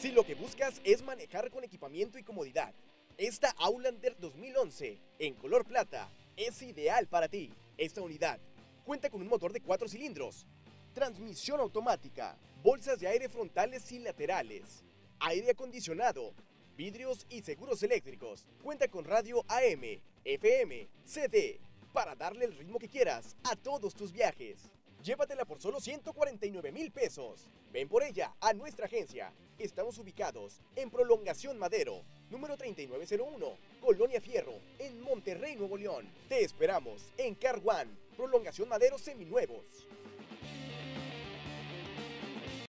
Si lo que buscas es manejar con equipamiento y comodidad, esta Outlander 2011 en color plata es ideal para ti. Esta unidad cuenta con un motor de 4 cilindros, transmisión automática, bolsas de aire frontales y laterales, aire acondicionado, vidrios y seguros eléctricos. Cuenta con radio AM, FM, CD para darle el ritmo que quieras a todos tus viajes. Llévatela por solo 149,000 pesos. Ven por ella a nuestra agencia. Estamos ubicados en Prolongación Madero, número 3901, Colonia Fierro, en Monterrey, Nuevo León. Te esperamos en Carwan, Prolongación Madero Seminuevos.